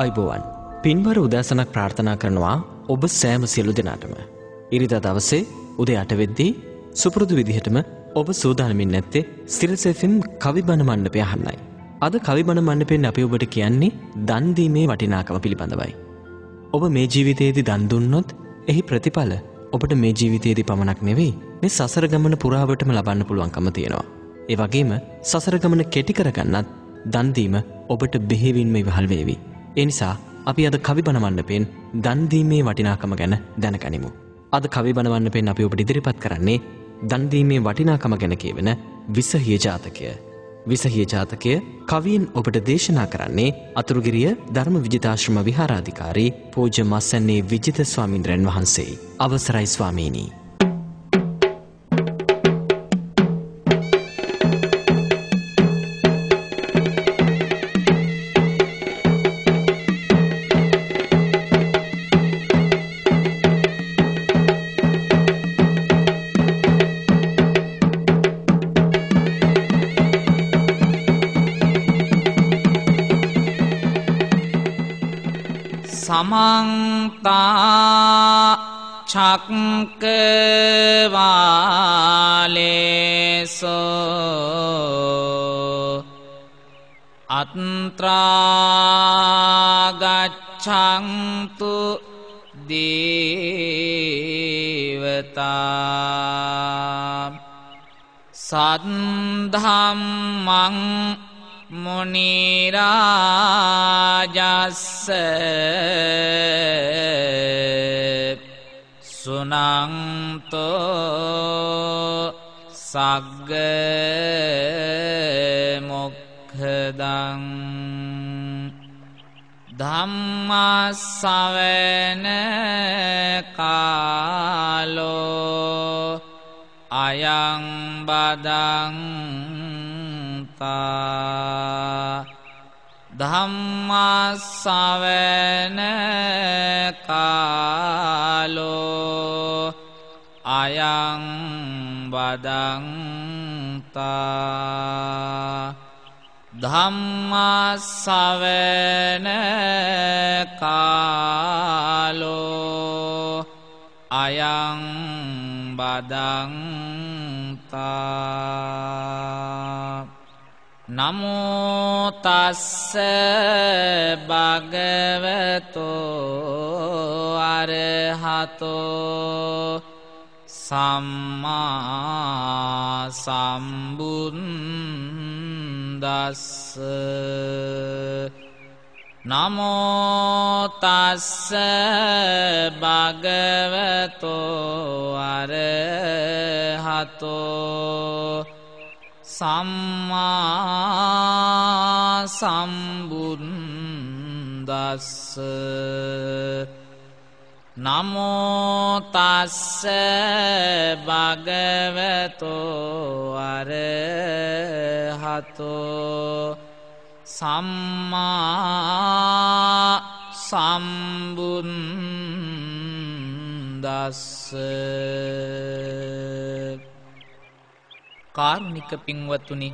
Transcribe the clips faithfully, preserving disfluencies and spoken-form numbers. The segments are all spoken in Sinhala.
ආයුබෝවන් පින්වර උදෑසනක් ප්‍රාර්ථනා කරනවා ඔබ සෑම සියලු දෙනාටම ඉරිදා දවසේ උදේ අට වෙද්දී සුපුරුදු විදිහටම ඔබ සූදානම්ින් නැත්තේ සිරස එෆ් එම් කවි බණ මණ්ඩපය අහන්නයි. අද කවි බණ මණ්ඩපයෙන් අපි ඔබට කියන්නේ දන් දීමේ වටිනාකම පිළිබඳවයි. ඔබ මේ ජීවිතයේදී දන් දුන්නොත් එහි ප්‍රතිඵල ඔබට මේ ජීවිතයේදී පමණක් නෙවෙයි මේ සසර ගමන පුරාවටම ලබන්න පුළුවන්කම තියෙනවා. ඒ වගේම සසර ගමන කෙටි කරගන්නත් දන් දීම ඔබට බෙහෙවින්ම ඉවහල් වේවි. එනිසා අපි අද කවි බණ මණ්ඩපයෙන් දන් දීමේ වටිනාකම ගැන දැනගනිමු. අද කවි බණ මණ්ඩපයෙන් අපි ඔබට ඉදිරිපත් කරන්නේ දන් දීමේ වටිනාකම ගැන කියවෙන විසහිය ජාතකය. විසහිය ජාතකය කවියෙන් ඔබට දේශනා කරන්නේ අතුරුගිරිය ධර්ම විජිතාශ්‍රම විහාරාධිකාරී පූජ්‍ය මස්සන්නේ විජිත ස්වාමීන්ද්‍රයන් වහන්සේයි. අවසරයි ස්වාමීනි. Samantha Chakkvalesu Antra Gacchantu Devata Sadhammang Munirajassa Sunanto Sagga Mukhdang Dhamma Savana Kalo Ayang Badang Dhamma Savana Kalo Ayang Badanta Dhamma Savana Kalo Ayang Badanta Namo tassa bhagavato arahato samma sambuddhassa Namo tassa bhagavato arahato Samma Sambuddhassa Namo tassa bhagavato arahato Samma Sambuddhassa කාර්මික පින්වත්තුනි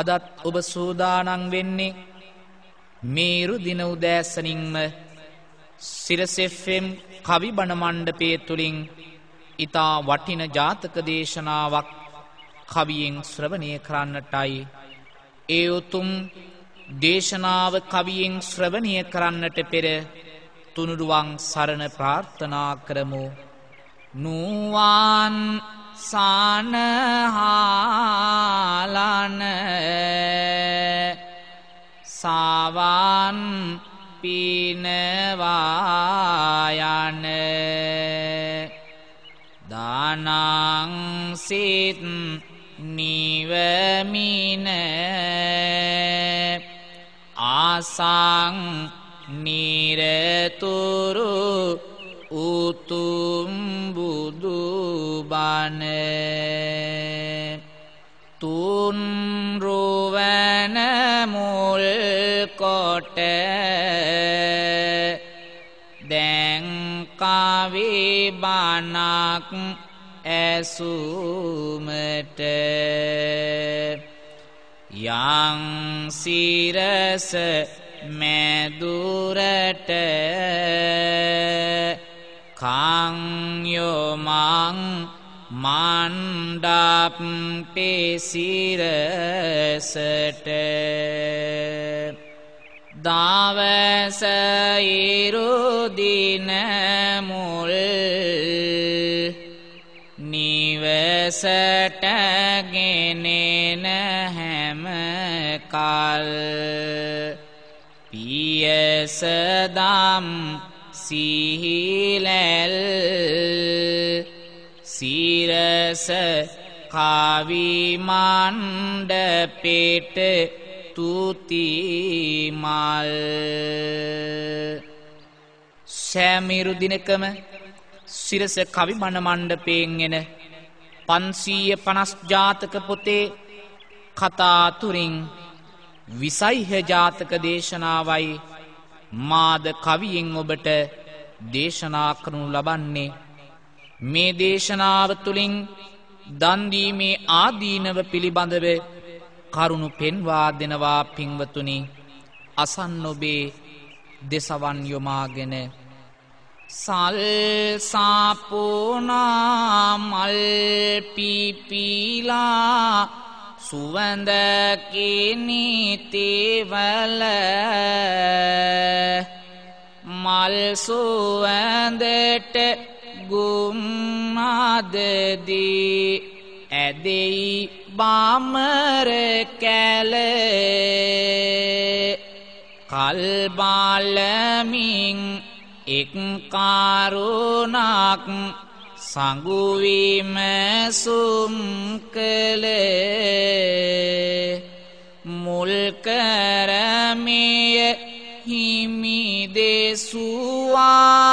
අදත් ඔබ සූදානම් වෙන්නේ මේරු දින උදෑසනින්ම සිරස එෆ් එම් කවි බණ මණ්ඩපයේ තුලින් ඊතා වටින ජාතක දේශනාවක් කවියෙන් ශ්‍රවණය කරන්නටයි. ඒ උතුම් දේශනාව කවියෙන් ශ්‍රවණය කරන්නට පෙර තුනුරුවන් සරණ ප්‍රාර්ථනා කරමු. නුවන් Sanahalane Savan Pinavayane Danang Sit Nivamine Asang Nireturu Utum Buddhu Bane Tun Ruvana Mulkote Deng Kavi Banak Asumate Yang Sirasa दूरट खांग्यो मां मांडाप पे सिरसट दावस इरु दिन मुल निवसट गेनेन हम काल सदाम सीहिलल सिरस कावी मांड पेट तूती माल सैमीरु दिनकम सिरस कावी बन मांड पेंगेन पंसीय पनस जातक पोते कथा तुरिं विसायह जातक देशनावई මාද කවියෙන් ඔබට දේශනා කරනු ලබන්නේ මේ දේශනාව තුලින් දන් දීමේ ආදීනව පිළිබඳව කරුණු පෙන්වා දෙනවා පින්වතුනි අසන්න ඔබේ දසවන් යොමාගෙන සල් සාපෝනා මල් පිපිලා सुवंद के नीतिवल मल सुवंदट गुमाद दी ऐदे बामर कैल कल बालमिंग एक कारुनाक सांगुवी में सुमकले मुलकर में हिमी दे सुआ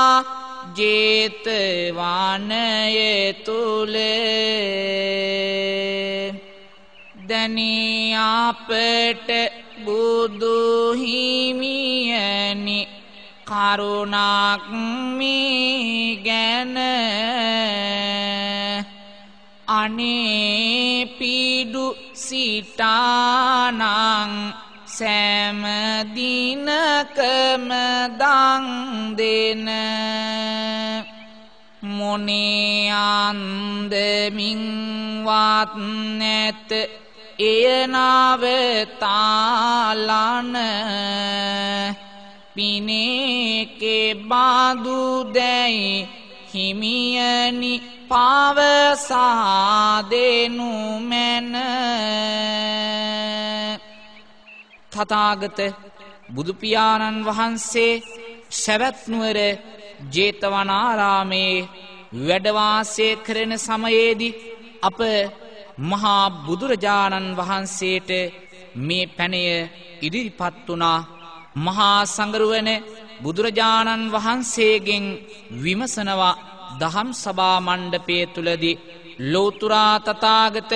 जेतवान ये तुले दनिया पेट बुद्धू हिमियनी කරුණාක්මි ගැන අනේ පිඩු සිතානං සෑම දිනකම දන් දෙන මොනේ අන්දමින් වත් නැත එයනවතාලන पीने के बादू दे हिमियनी पावसा देनु मैन तथागत බුදු පියාණන් වහන්සේ සවැත් නුවර ජේතවනාරාමේ වැඩ වාසය කරන සමයේදී අප මහා බුදුරජාණන් වහන්සේට මේ පැණය ඉදිරිපත් වුණා මහා සංගරුවන බුදුරජාණන් වහන්සේගෙන් විමසනවා දහම් සභා මණ්ඩපයේ තුලදී ලෞතර තථාගත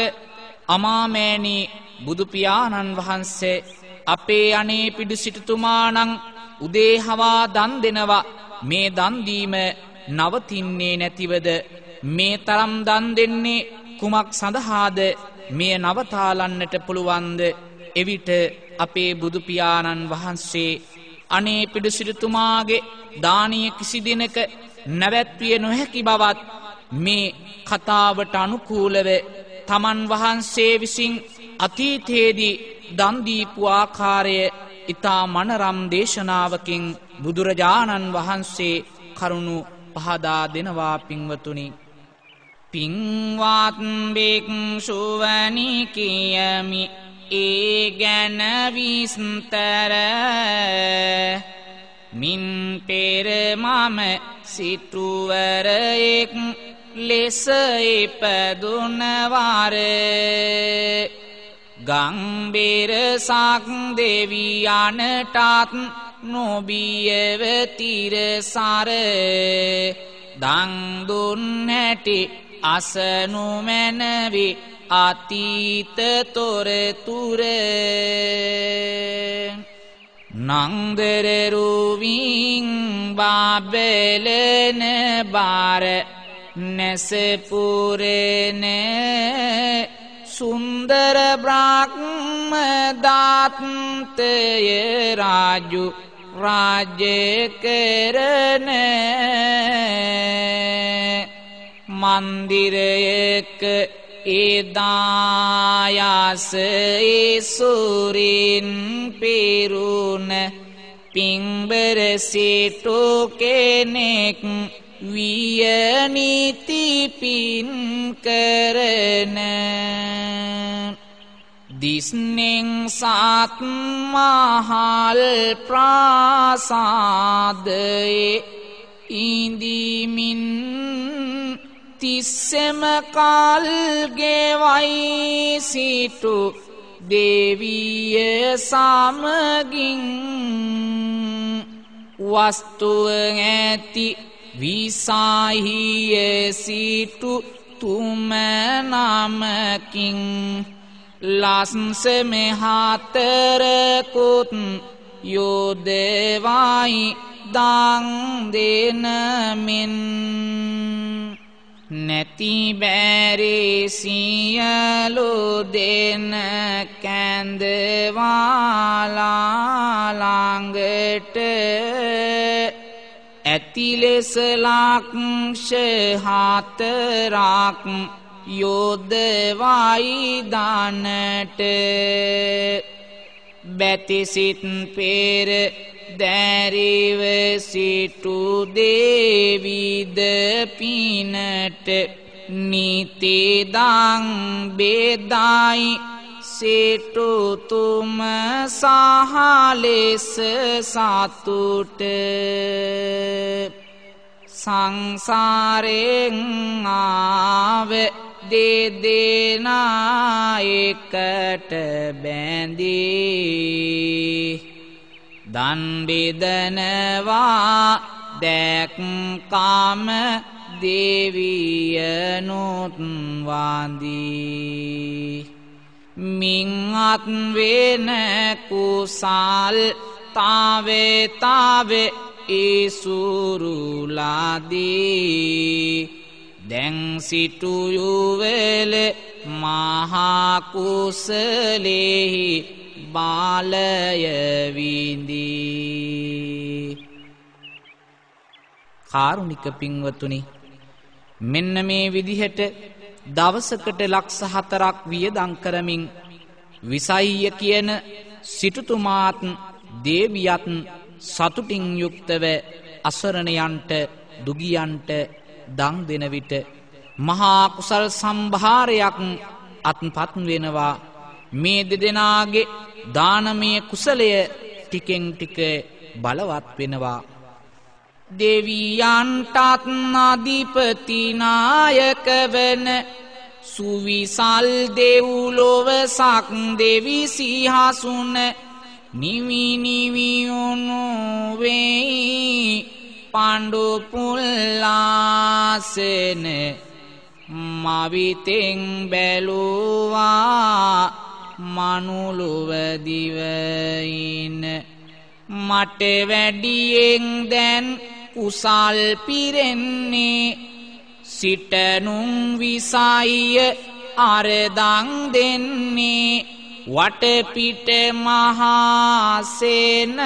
අමාමෑණී බුදු පියාණන් වහන්සේ අපේ අනේ පිඩු සිටුමාණන් උදේහවා දන් දෙනවා මේ දන් දීම නවතින්නේ නැතිවද මේ තරම් දන් දෙන්නේ කුමක් සඳහාද මේ නවතාලන්නට පුළුවන්ද එවිට අපේ බුදු පියාණන් වහන්සේ අනේ පිඩුසිරිතුමාගේ දානීය කිසි දිනක නැවැත්විය නොහැකි බවත් මේ කතාවට අනුකූලව තමන් වහන්සේ විසින් අතීතයේදී දන් දීපු ආකාරය ඊතා මනරම් දේශනාවකින් බුදුරජාණන් වහන්සේ කරුණු පහදා දෙනවා පින්වතුනි පින්වත් බික්ෂුවනි කියමි ඒගන විස්තර මින් පෙර මම සිටුවරයෙක් ලෙස ඉපදුන වාර ගම්බිර සක් දෙවියන්ටත් නොබියව තිරසර දන් දුන් හැටි අසනු මැනවි අතීත තොරතුර නන්දර රුවින් බබලන බාර නැසපුරන सुंदर ब्राह्मदात्ते ये राजु राज्य करने मंदिर एक इदायास ईसूरीन पीरुन पिंबर सीटो के नेक वियनीति पिन करने दिस्निंग सात महाल प्रासाद इंदी मिन तिस्सम काल गेवाई सीटु देवीय सामगिं वस्तु ऐति विसाहिय सीटु तुम नाम किं लासंस में हातर कुत यो देवाई दांग देन मिन नति बैरे सियलो देन कैंदवाला लांगट ऐतिलेस लाक्ष हातराक योदवाई दानट बैतिसित पेर दैरिव सीटू देवीद पीनट नीति दांग बेदाई सीटू तुम साहालेस सातुट संसारे आवे दे देना एकट बैंदी दान विदनवा देख काम देवीय नोतवादी मिंगात वेन कुसाल तावे तावे ईसुरुलादी दें सिटु युवेल महाकुसले बालय विंदी कारुणिक पिंवतुनि මෙන්න මේ විදිහට දවසකට ලක්ෂ හතරක් වියදම් කරමින් විසයිය කියන සිටුතුමාත් දේවියත් සතුටින් යුක්තව අසරණයන්ට දුගියන්ට දන් දෙන විට මහා කුසල් සම්භාරයක් අත්පත් වෙනවා. මේ දෙදෙනාගේ දානමය කුසලය ටිකෙන් ටික බලවත් වෙනවා. දේවියන්ටත් අධිපති නායක වෙන සුවිසල් දෙව්ලොව සක් දෙවි සිංහාසුන නිවි නිවි උනුවේ पांडु पुल्लासेन मावितें बेलुवा मनुलुव दिवईन मटे वैडियें देन कुसाल पिरेन्ने सिटनुं विसाय आरदां देन्ने वटपिट महासेन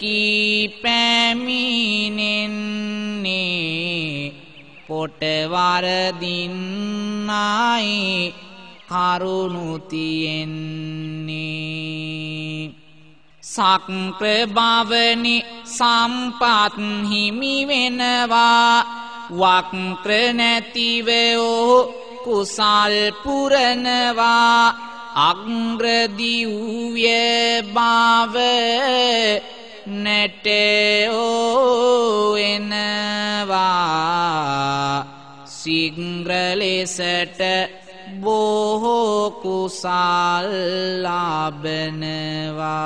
की पैमीने कोटवार दिनाई कारुणुतियन्ने साक्रभावने सांपातन हिमिवेनवा वाक्रनतिवयो कुसाल पुरनवा अग्रदिव्य भाव नटोएनवा सिंग्रलेसट बोहो कुसाल लाभनवा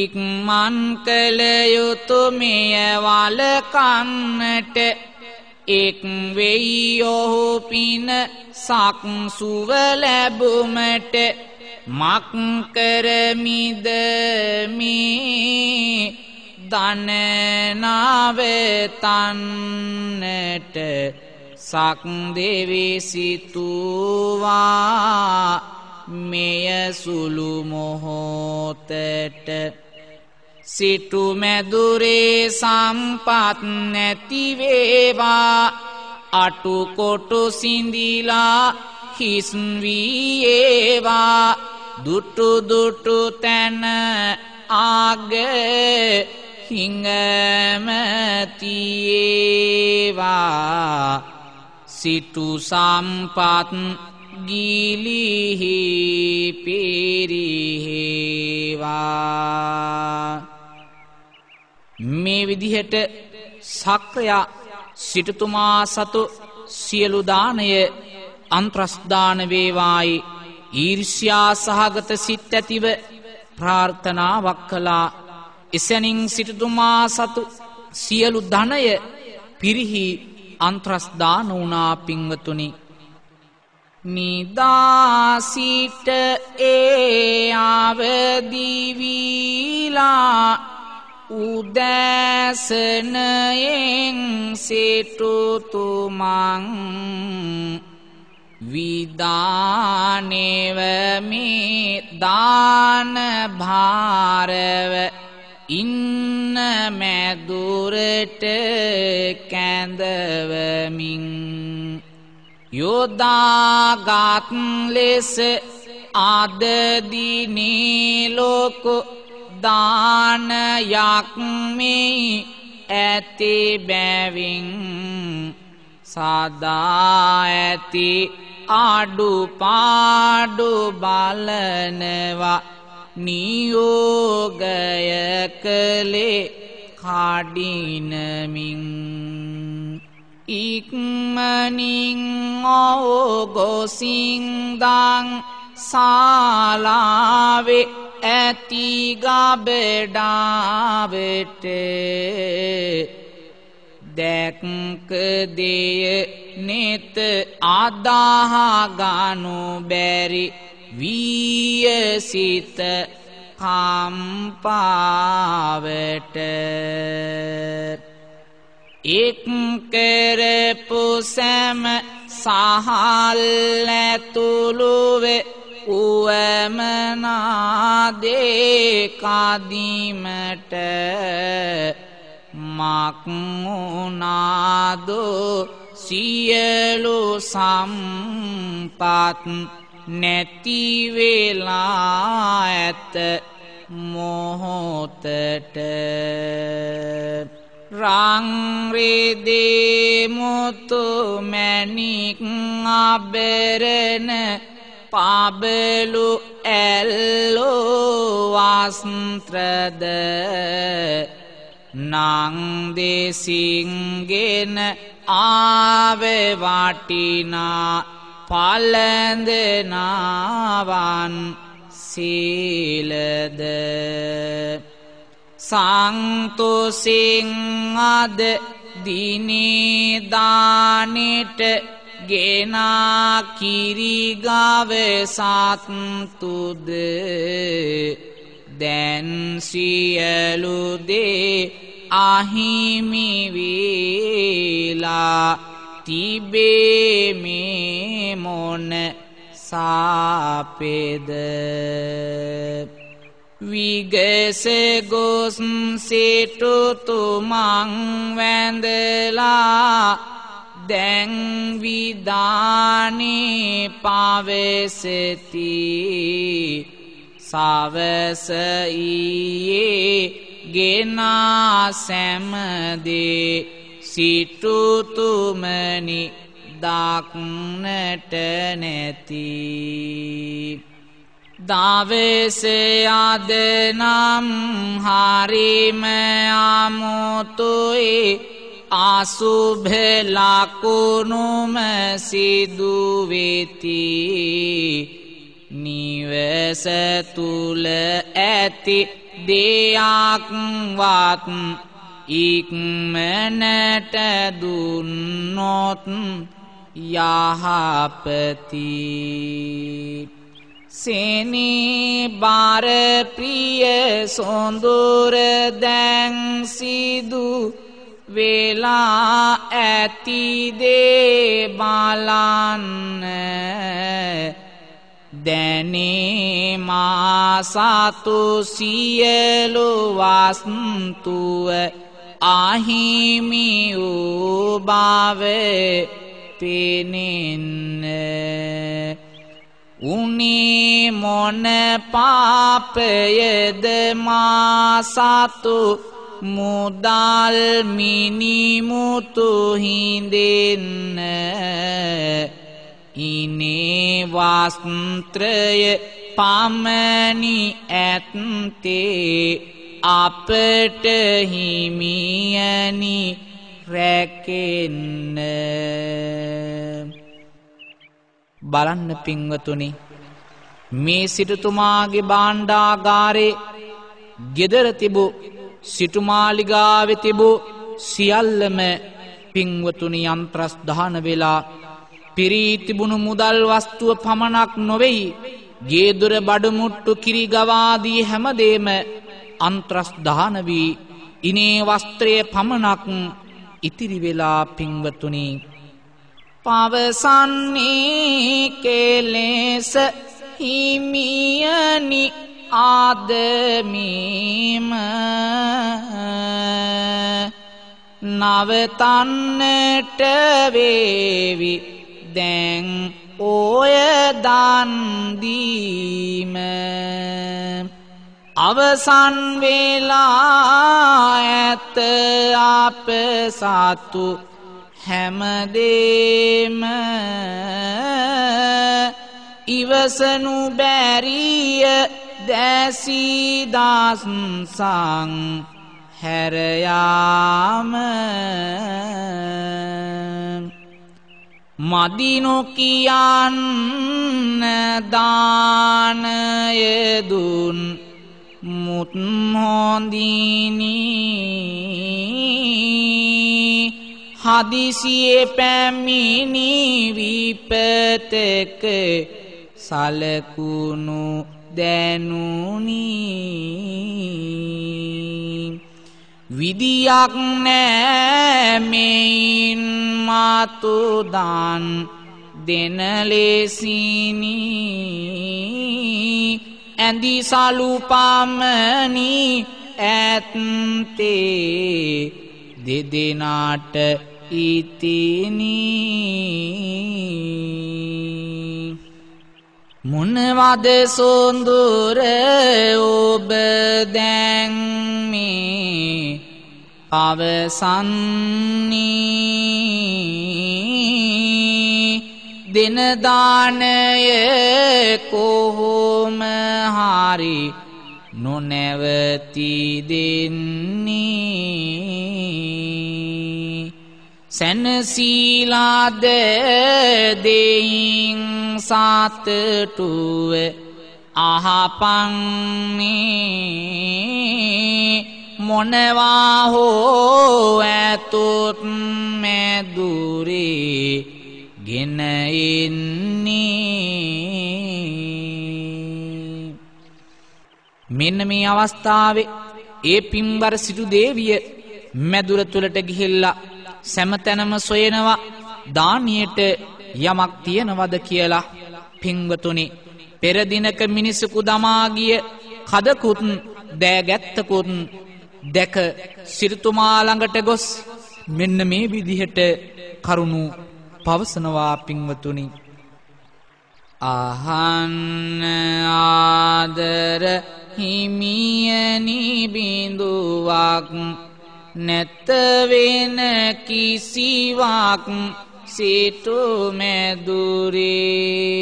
इक्मन कलयुतमेवाल कान्नट एक वेयो पिन साकं सुवल बुमट माकं करमिद मी दान नावे तन्नट සක්දෙවි සිතුවා මෙය සුළු මොහොතට සිටු මැදුරේ සම්පත් නැති වේවා අටු කොටු සිඳිලා හිස් වී ඒවා දුටු දුටු තන ආග හිඟමතියේවා සිටු සම්පත් ගිලිහි පිරිහෙවා. මේ විදිහට ශක්‍රයා සිටුතුමා සතු සියලු දානය අන්ත්‍රස්දාන වේවායි ඊර්ෂ්‍යා සහගත සිත් ඇතිව ප්‍රාර්ථනාවක් කළා. එසැනින් සිටුතුමා සතු සියලු ධනය පිරිහි අන්ත්‍රස්දාන වුණා. පින්වතුනි, නිදා සිට ඒ අවදි වීලා උදෑසනයෙන් සිටුතුමන් විදානෙව මේ දාන භාරව ඉන්න මැදුරට කැඳවමින් යොදාගත් ලෙස අද දිනේ ලෝක දානයක් මේ ඇති බැවින් සදා ඇති අඩුපාඩු බලනවා. නියෝගය කළේ කඩිනමින් ඉක්මනින් ඕගොසින්දන් ශාලාවේ ඇති ගබඩාවට දැක්ක දෙය නෙත අදාහගනු බැරි වියසිත කම්පාවට එක් කරපු සෑම සහල් ඇතුළුව උවමනාදේ කදිමට මක්මුණාදෝ සියලු සම්පත් නැති වෙලා ඇත මොහොතට රං රෙදේ මුතු මැණික් ආභරණ පාබලු ඇල්ලෝ වස්ත්‍රද නං දෙසින්ගෙන ආවේ වටිනා පලඳනාවන් සීලද සන්තෝසින් අද දිනේ දානෙට ගෙනා කිරිගාව සත්තුද දැන් සියලු දේ අහිමි වේලා තිබේ මේ මොන සාපේද විගස ගොස් සිටුතුමන් වැඳලා දැන් විදානේ පවසති සවස ඊයේ ගෙනා සැමදේ සිටුතුමනි දක්නට නැති දවස අද නම් හරිම අමුතුයි අසුභ ලකුණුම සිදු වෙති නිවස තුල ඇති දෙයක්වත් ඉක්මනට දුන්නොත් යහපති සෙනීබර ප්‍රිය සොඳුර දැන් සිදු වෙලා ඇති දේ බලන්න දැනේ මා සතු සියලු වස්තුව අහිමි වූ බව පෙනෙන්න උනේ මොන පාපයද මා සතු මුදල් මිනිමුතු හිඳෙන්න ඉනේ වස්ත්‍රය පමණි ඇත්තේ අපට හිමියනි රැකෙන්න. බලන්න පින්වතුනි, මේ සිටුතුමාගේ භාණ්ඩාගාරේ ගෙදර තිබූ සිටුමාලිගාවෙ තිබූ සියල්ලම පින්වතුනි යන්ත්‍රස්ධාන වෙලා පිරී තිබුණු මුදල් වස්තුව පමණක් නොවේයි, ගේදොර බඩමුට්ටු කිරි ගවාදී හැමදේම අන්ත්‍රස්ධාන වී ඉනේ වස්ත්‍රය පමණක් ඉතිරි වෙලා පින්වතුනි පවසන්නේ කෙලෙස හිමියනි ආදමීම නවතන්නට වේවි දැන් ඔය දන් දීම අවසන් වෙලා ඇත අප සතු හැමදේම ඉවසනු බැරිය දැසී දාසං හැරයාම මදිනු කියන්න දානය දුන් මුත් හොඳිනි හදිසියේ පැමිණි විපතක සලකුණු දැනුනි විදියක් නෑ මෙයින් මතු දාන් දෙන ලෙසිනි ඇඳි සලු පමණි ඇත්තේ දෙදෙනාට ඉතිනි මොනවද සොඳුර ඔබ දැන් මේ අවසන්නේ දෙන දානය කොහොම හරි නොනැවති දෙන්නේ සැනසීලාද දෙයින් සතුටුව අහපන්නේ මොනවා හෝ ඇතොත් මැදුරේ ගෙන එන්නේ. මෙන්න මේ අවස්ථාවේ ඒ පින්බර සිටු දේවිය මැදුර තුලට ගිහිල්ලා සැමතැනම සොයනවා දානියට යමක් තියනවද කියලා. පින්වතුනි, පෙර දිනක මිනිසෙකු දමා ගිය කදකුත් දෑගැත්තකුත් දැක සිටුමා ළඟට ගොස් මෙන්න මේ විදිහට කරුණු පවසනවා පින්වතුනි. අහන්න ආදර හිමියනි බිඳුවක් නැත වෙන කිසිවක් සිටු මැදුරේ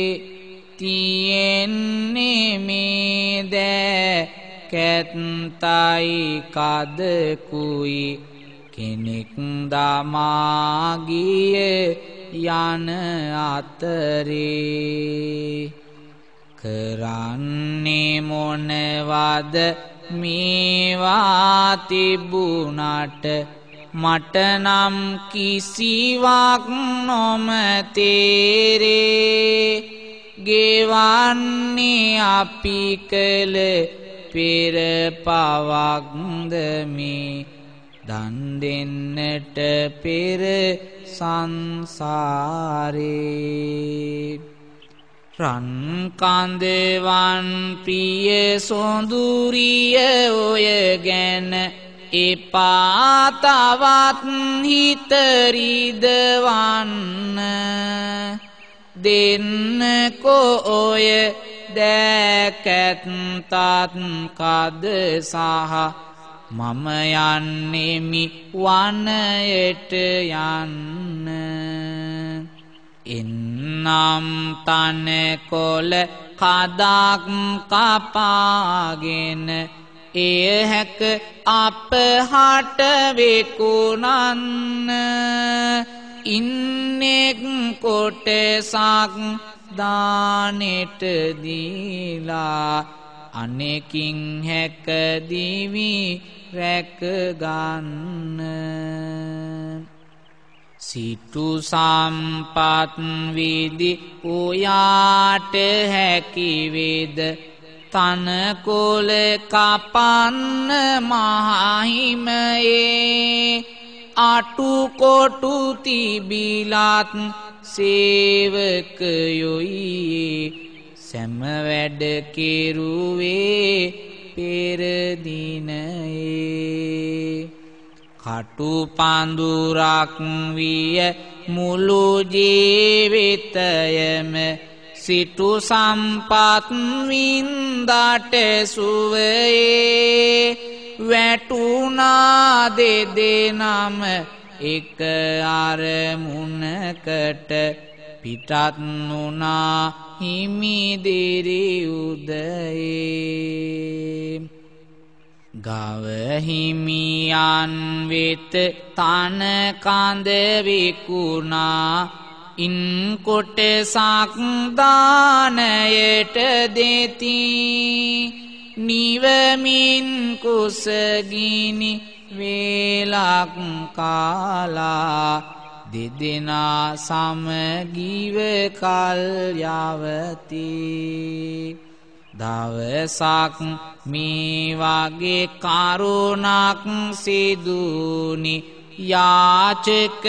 තියෙන්නේ මේ දැකැත්තයි කදකුයි කෙනෙක් දමා ගිය යන අතරේ කරන්නේ මොනවද මේවා තිබුණාට මට නම් කිසිවක් නොම තේරේ ගෙවන්නේ අපි කළ පෙර පවක්ද මේ දන් දෙන්නට පෙර සංසාරේ රන් කන්දවන් ප්‍රිය සොඳුරිය ඔය ගැන එපා තවත් හිත රිදවන්න දෙන්නකෝ ඔය දැකත් තත් කද සහ මම යන්නේමි වනයට යන්න එන්නම් තනකොළ කඩක් කපාගෙන එය හැක අපහට විකුණන්න ඉන්නෙක් කොටසක් දානෙට දීලා අනෙකින් හැක දිවි රැක ගන්න සිටු සම්පත් වේදි ඔයාට හැකි වේද තනකොළ කපන්න මහහිමයේ අටු කොටු තිබිලත් සේවකයොයි සෑම වැඩ කෙරුවේ පෙර දිනයේ කටු පඳුරක් විය මුළු ජීවිතයම සිටු සම්පත් වින්දාට සුවේ වැටුණා දෙදෙනම එක අරමුණකට පිටත් වුණා හිමිදිරි උදයේ ගව හිමියන් වෙත තන කඳ විකුණා ඉන් කොටසක් දානයට දෙති නිවමින් කුසගිනි වේලක් කාලා දෙදෙනා සමගිව කල් යවති දවසක් මේ වගේ කරුණක් සිදුනි යාචකයෙක්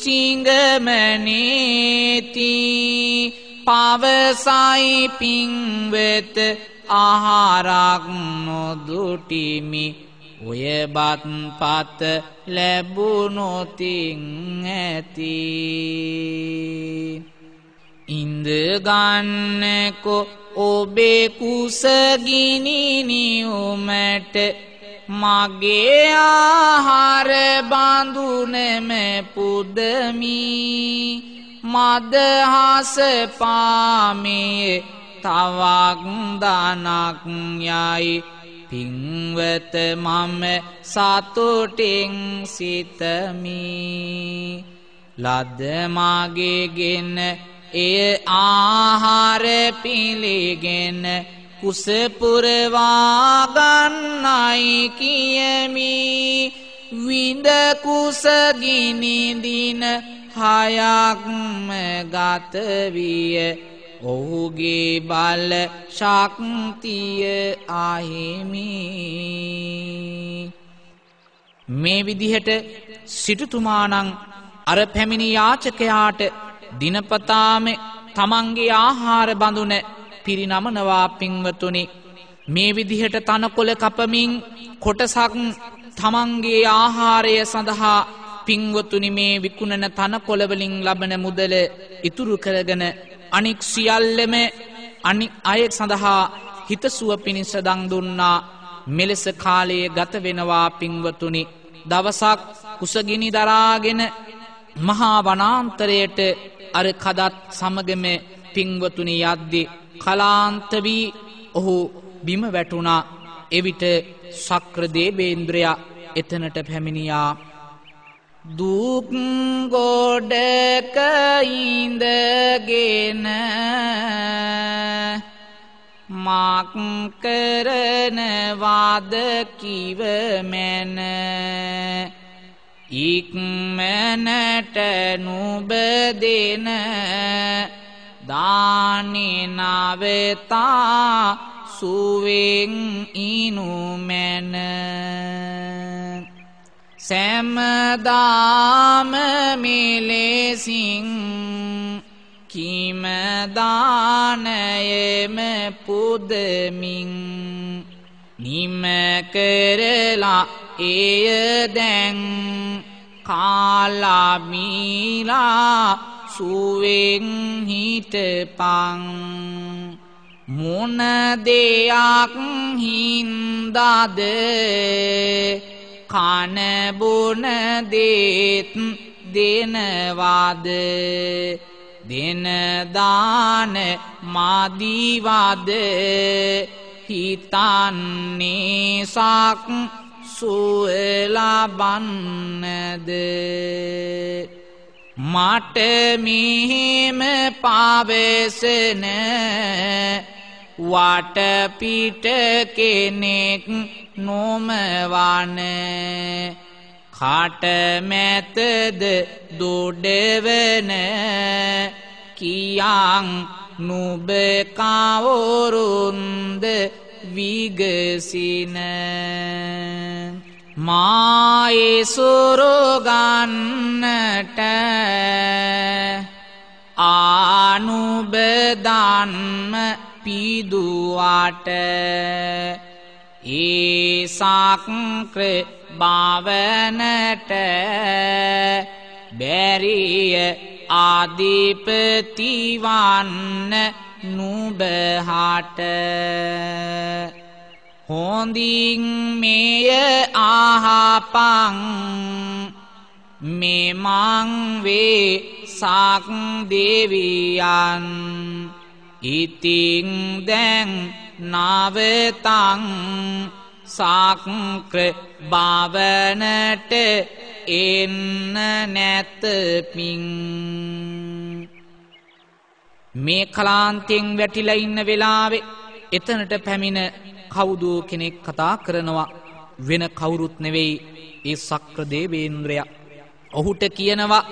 සිඟමනේති පවසයි පින්වෙත ආහාරක් නොදුටිමි ඔය බත් පත ලැබුණොතින් ඇති ඉඳ ගන්නකෝ ඔබේ කුසගිනි නියුමට මගේ ආහාර බඳුනම පුදමි මදහස පාමේ තවක් දානක් යයි පින්වත මම සතුටින් සිතමි ලද මාගේගෙන එය ආහාර පිළිගෙන කුස පුරවා ගන්නයි කියමි විඳ කුස ගිනි දින හයක්ම ගත විය ඔහුගේ බල ශක්තිය ආහිමි මේ විදිහට සිටුතුමාණන් අර පැමිණි යාචකයාට දිනපතාම තමන්ගේ ආහාර බඳුන පිරිනමනවා පින්වතුනි මේ විදිහට තනකොළ කපමින් කොටසක් තමන්ගේ ආහාරය සඳහා පින්වතුනි මේ විකුණන තනකොළ වලින් ලබන මුදල ඉතුරු කරගෙන අනික් සියල්ලම අනික් අය සඳහා හිතසුව පිණිස දන් දුන්නා මෙලෙස කාලය ගත වෙනවා පින්වතුනි දවසක් කුසගිනි දරාගෙන මහා වනාන්තරයට අර කදත් සමගම පින්වතුනි යද්දී කලාන්ත වී ඔහු බිම වැටුණා එවිට ශක්‍ර දේවේන්ද්‍රයා එතනට පැමිණියා දුක් ගොඩක ඉඳගෙන මාක් කරන වාද කිව මැන ඉක්මනට නුඹ දෙන දානේ නවතා සුවෙන් ඉනු මැන සෑමදාම මෙලෙසින් කීම දානයම පුදමින් නිම කරලා එය දැන් කාලා මිලා සුවෙන් හිටපන් මොන දෙයක් හින්දාද කන බොන දෙත් දෙනවාද දෙන දාන මාදිවාද හිතන්නේ සක් සුවලා බන්නද මට මෙහෙම පාවෙසන වට පිට කෙනෙක් නොමවන කාට මැතද දොඩවන කියන් නුඹ කවුරුන්ද විගසින මායේ සොරගන්නට ආනුබ ධම්ම පිදුවාට ඒ සක්‍ර භාවනට බැරිය ආදීපති වන්න නුඹහාට හොඳින් මෙය ආහපං මේ මං වේ සක් දෙවියන් ඉතිං දැන් නාවතං සක්‍ර භාවනට එන්න නැත පිං මේ කලාන්තෙන් වැටිලා ඉන්න වෙලාවේ එතනට පැමිණ කවුදෝ කෙනෙක් කතා කරනවා වෙන කවුරුත් නෙවෙයි ඒ සක්‍ර දේවේන්ද්‍රයා ඔහුට කියනවා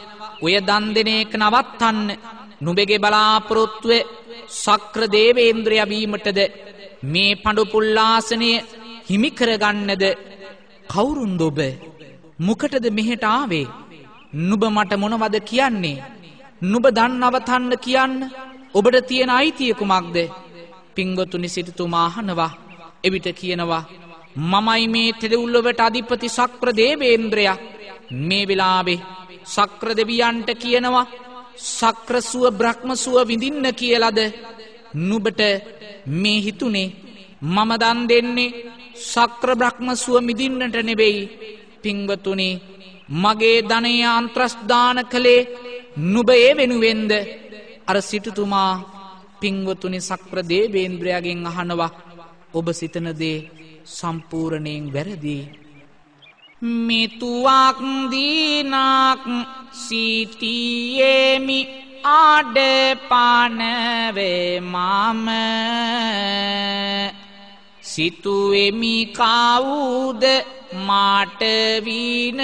ඔය දන් දෙන එක නවත්තන්න නුඹගේ බලාපොරොත්තුව සක්‍ර දේවේන්ද්‍රයා වීමටද මේ පඬු පුල්ලාසනය හිමි කරගන්නද කවුරුන්ද ඔබ මොකටද මෙහෙට ආවේ නුඹ මට මොනවද කියන්නේ නුඹ දන් නවත්තන්න කියන්න ඔබට තියෙන අයිතිය කුමක්ද පිංගොතුනි සිටුතුමා අහනවා එවිට කියනවා මමයි මේ තෙදවුල්ලොවට අධිපති සක්‍ර දේවේන්ද්‍රයා මේ වෙලාවේ සක්‍ර දෙවියන්ට කියනවා සක්‍ර සුව බ්‍රහ්ම සුව විඳින්න කියලාද නුඹට මේ හිතුනේ මම දන් දෙන්නේ සක්‍ර බ්‍රහ්ම සුව මිදින්නට නෙවෙයි පිංවතුනි මගේ ධනය අන්ත්‍රස් දාන කලේ නුඹ ඒ වෙනුවෙන්ද අර සිටුතුමා පිංවතුනි සක්‍ර දේවේන්ද්‍රයාගෙන් අහනවා ඔබ සිතන දේ සම්පූර්ණයෙන් වැරදි මිතුවක් දිනක් සිටියෙමි ආඩපාන වේ මම සිටුවෙමි කවුද මාට වින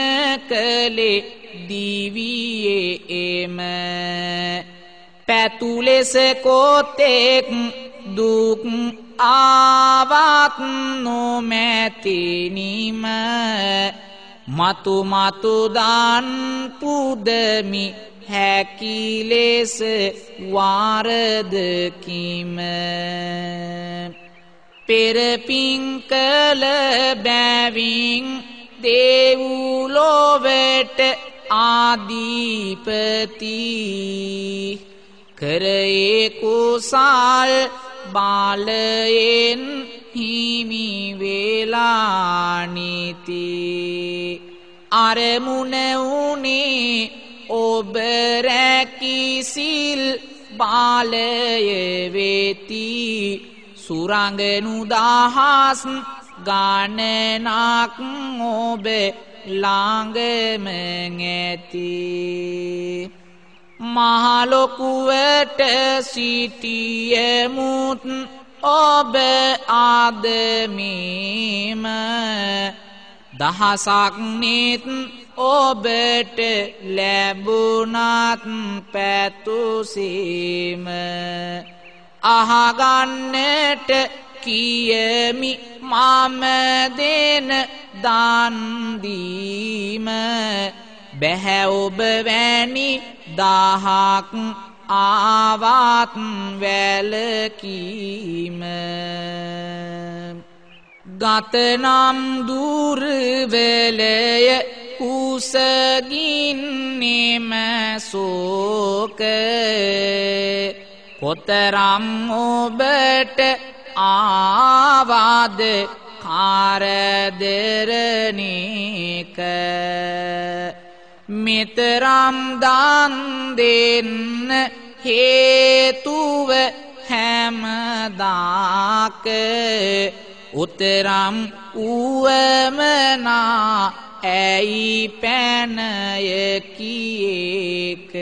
කලේ දිවියේ එම පැතුලෙස කොතෙක් දුක් ආවත් නොමැතිනීම මතු මතු දන් පුදමි හැකි ලෙස වාරදකීම පෙර පින් කළ බැවින් දෙව්ලොවට ආදීපති කරේ කුසල් බාලයෙන් හිමි වේලා නිති අරමුණ උනේ ඔබ රැකී සිල් බාලය වෙති සුරංගනු දහස් ගණනක් ඔබ ළඟම ඇති මහලොකුවට සිටියමුත් ඔබ ආදමීම දහසක් නෙත් ඔබට ලැබුණත් පැතුසීම අහගන්නට කියමි මම දෙන දන් දීම බැහැ ඔබ වැනි දහහක් ආවත් වැලකීම ගතනම් දුර්වලය කුසගින්නෙම සෝක කොතරම් ඔබට ආවාද කාරදරණේක මෙතරම් දන් දෙන්න හේතුව හැමදාක උතරම් ඌවමනා ඇයි පැනය කීයේක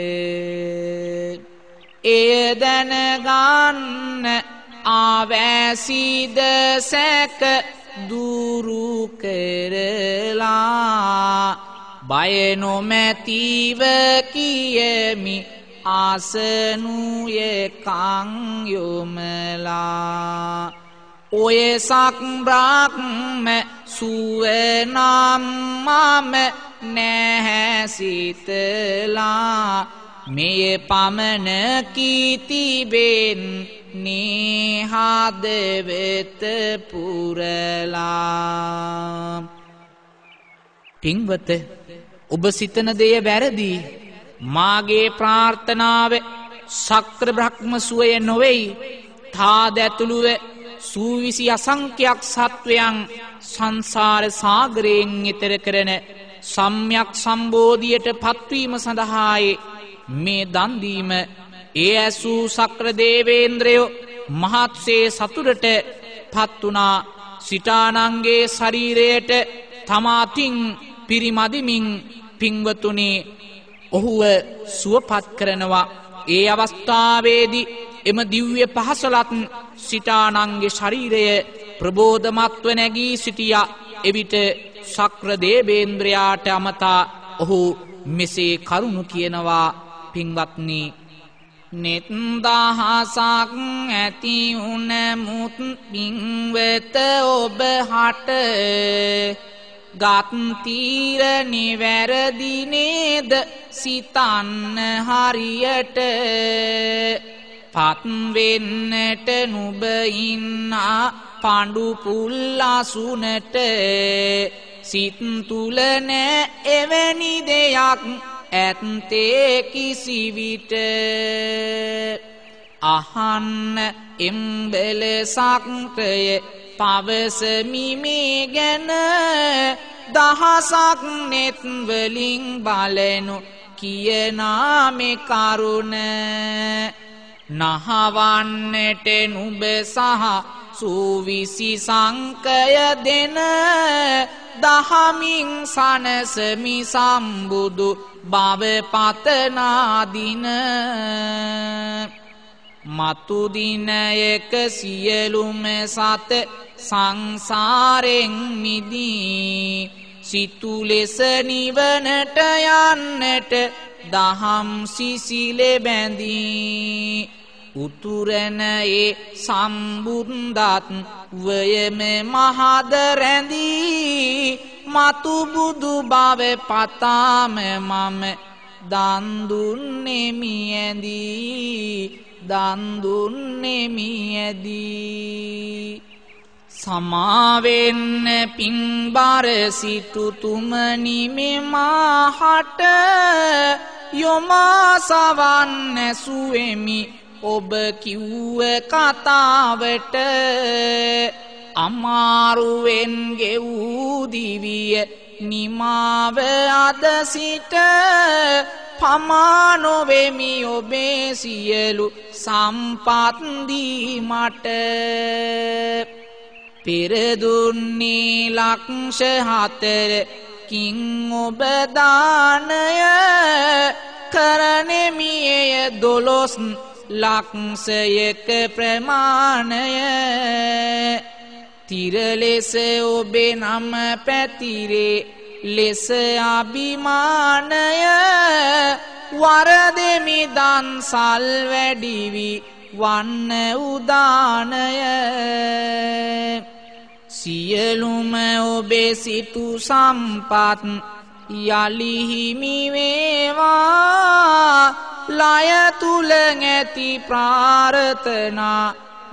එය දැනගන්න ආවැසිද සැක දුරු කරලා බය නොමැතිව කියමි ආසනුයේ කං යොමලා ඔය සක්බ්‍රාහ්ම සුවනම් මම නැහැ සිතලා මේ පමන කීතිබෙන් නිහද වෙත පුරලා පින්වත ඔබ සිතන දෙය වැරදි මාගේ ප්‍රාර්ථනාව ශක්‍ර බ්‍රහ්ම සුවය නොවේයි තාද ඇතුළුව සූවිසි අසංඛ්‍යක් සත්වයන් සංසාර සාගරයෙන් ඈතර කරන සම්්‍යක් සම්බෝධියට පත්වීම සඳහායි මේ දන් දීම ඒ ඇසූ ශක්‍ර දේවේන්ද්‍රයෝ මහත්සේ සතුටට පත් වුණා සිතානන්ගේ ශරීරයට තමාතින් පිරිමදිමින් පින්වතුනේ ඔහුව සුවපත් කරනවා ඒ අවස්ථාවේදී එම දිව්‍ය පහසලත් සිතානන්ගේ ශරීරය ප්‍රබෝධමත්ව නැගී සිටියා එවිට ශක්‍ර දේවේන්ද්‍රයාට අමතා ඔහු මෙසේ කරුණු කියනවා පින්වත්නි නෙත්දහසක් ඇති උනමුත් පින්වත ඔබ හට ගාත්තිර නිවැරදි නේද සිතන්න හරියට පත් වෙන්නට නුඹ ඉන්නා පාඬු පුල්ලාසුනට සිත තුල නෑ එවැනි දෙයක් ඇත්තේ කිසිවිට අහන්න එම්බල සක්කය පවසමි මේ ගැන දහසක් net වලින් බලනු කියනා මේ කරුණ නහවන්නට නුඹ සහ සූවිසි සංකය දෙන දහමින් සනසමි සම්බුදු බව පතනාදින මතු දිනයක සියලුම සත සංසාරෙන් මිදී සිතුලෙස නිවනට යන්නට දහම් සිසිලෙ බැඳී උතුරණයේ සම්බුද්දත් වයම මහද රැඳී මතු බුදු බව පතාම මම දන් දුන්නේ මියදී දන් දුන්නේ මියදී සමාවෙන්න පින්බර සිටු තුමනි මෙමාහට යොමා සවන්න සුවෙමි ඔබ කිව්ව කතාවට අමාරුවෙන් ගෙවූ දිවිය නිමාව අද සිට පමා නොවෙමි ඔබේ සියලු සම්පත් දීමට පෙර දුන්නේ ලක්ෂ හතරකින් ඔබ දානය කරනෙමි එය දොළොස් ලක්ෂයක ප්‍රමාණය තිරලෙස ඔබේ නම පැතිරේ ලෙස අභිමානය වරදෙමි දන්සල් වැඩිවි වන්න උදානය සියලුම ඔබේ සිතු සම්පත් යලි හිමි වේවා ලය තුල ඇති ප්‍රාර්ථනා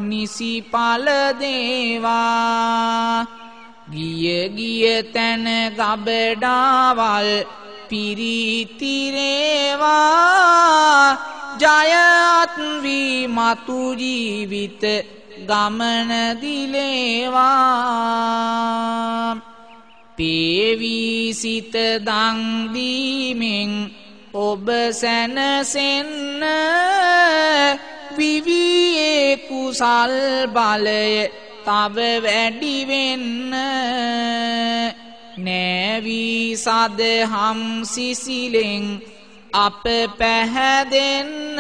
නිසි පල දේවා ගිය ගිය තන ගබඩාවල් පිරිති රේවා ජයත් වී මතු ජීවිත ගමන දිලේවා පේවි සිත දන් දීමෙන් ඔබ සැනසෙන්න විවියේ කුසල් බලය තව වැඩි වෙන්න නෑවි සදහම් සිසිලෙන් අප පැහැදෙන්න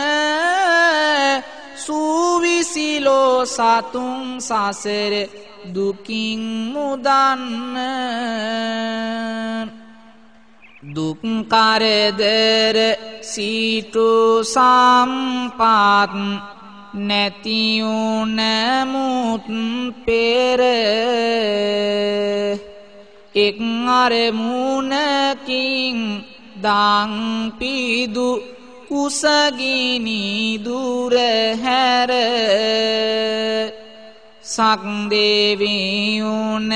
සූවිසිලෝ සතුන් සසර දුකින් මුදන්න දුක් කරදර සීතු සම්පත් නැති උනමුත් පෙර එක් අරමුණකින් දන් පිදු කුසගිනි දුර හැර සක් දේවියුන්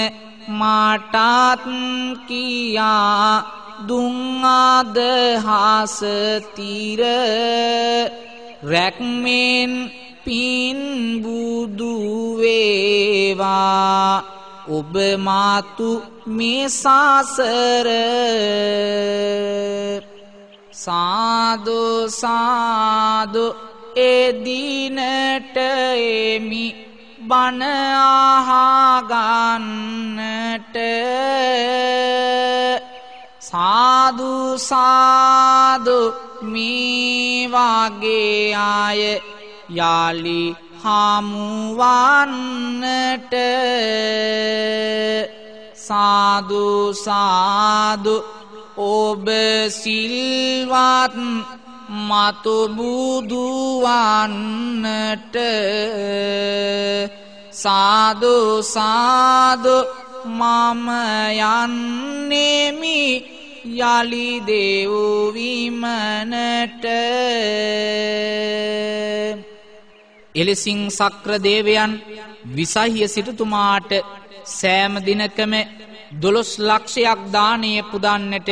මාටත් කියා දුන් අදහස තිර රැක්මෙන් පින් බුදු වේවා ඔබ මාතු මේ සසර साधु साधु एदिनट एमि बन आहागन्नट साधु साधु मे वागे आय यालि हामुवन्नट साधु साधु ඔබ සිල්වත් මතු බුදු වන්නට සාදු සාදු මම යන්නේමි යලි දේව විමනට එලෙසින් සක්‍ර දේවයන් විසහිය සිටුතුමාට සෑම දිනකම දොළොස් ලක්ෂයක් දානය පුදන්නට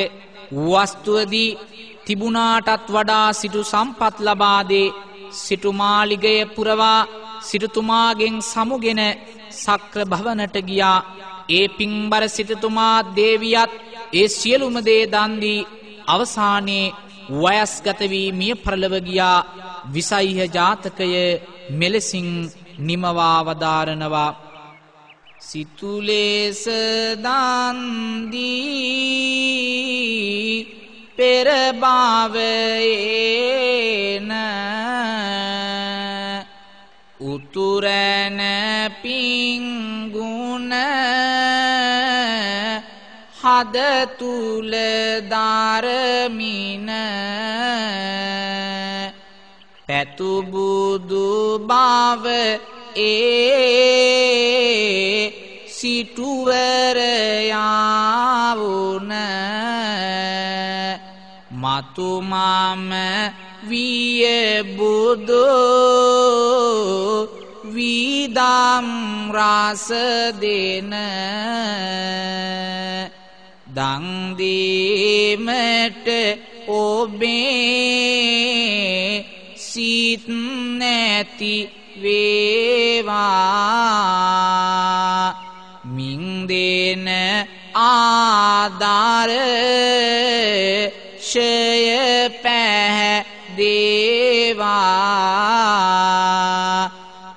වස්තුවදී තිබුණාටත් වඩා සිටු සම්පත් ලබා දේ සිටු මාලිගය පුරවා සිටුතුමාගෙන් සමුගෙන සක්‍ර භවනට ගියා. ඒ පින්බර සිටුතුමා දේවියත් ඒ සියලුම දේ දන් දී අවසානයේ වයස්ගත වී මිය පරලව ගියා. විසයිහ ජාතකය මෙලෙසින් නිමවා වදාරනවා. සිතුලේස දන්දී පෙර භවයේන උතුරන පින් ගුණ හද තුල ධර්මින පැතු බුදු භව ඒ සිටුවරයා වුණ මතු මම විය බුදු විදම් රස දෙන දන් දීමට ඔබේ සිත් නැති වේවා මින් දෙන ආදාර ශය පැ දේවා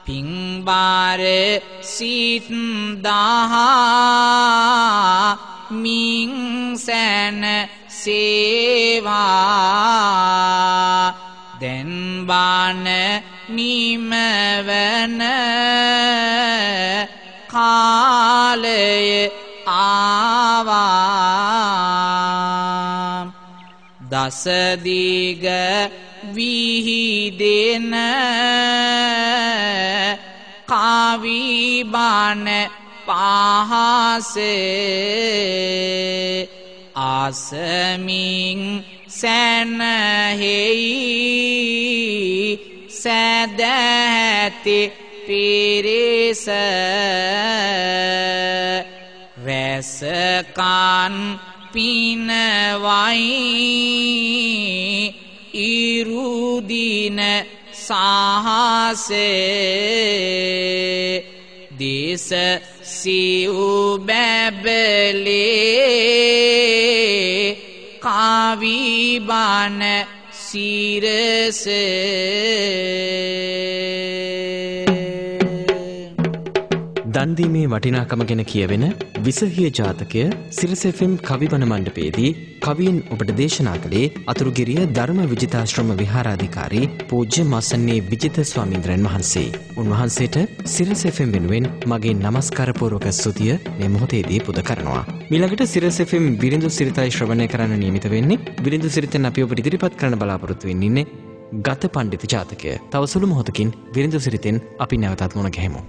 පින්බාර සිත් දහා මින් සැන සේවා දැන් බාන නිමවන කාලය ආවා දස දිග විහිදෙන කාවි බාන පාහසේ ආසමින් සැනහෙයි සදැහැති පිරිස වැසකන් පිනවයි ඉරුදින සාහසේ දේශ සිව් බැබලේ කාවි බණ සිරසේ දන්දීමේ වටිනාකම ගැන කියවෙන විසහිය ජාතකය සිරස එෆ් එම් කවි බණ මණ්ඩපයේදී කවියෙන් ඔබට දේශනා කළේ අතුරුගිරිය ධර්ම විජිතාශ්‍රම විහාරාධිකාරී පූජ්‍ය මාසන්නේ විජිත ස්වාමීන්ද්‍රයන් වහන්සේ. උන්වහන්සේට සිරස එෆ් එම් වෙනුවෙන් මගේ নমස්කාර පූර්වක ස්තුතිය මේ මොහොතේදී පුද කරනවා. ඊළඟට සිරස එෆ් එම් විරිඳු සිරිතයි ශ්‍රවණය කරන්න නියමිත වෙන්නේ. විරිඳු සිරිතෙන් අපි ඔබට ඉදිරිපත් කරන්න බලාපොරොත්තු වෙන්නේ ඉන්නේ ගත පඬිත ජාතකය. තව සුළු මොහොතකින් විරිඳු සිරිතෙන් අපි නැවතත් මුණ ගැහෙමු.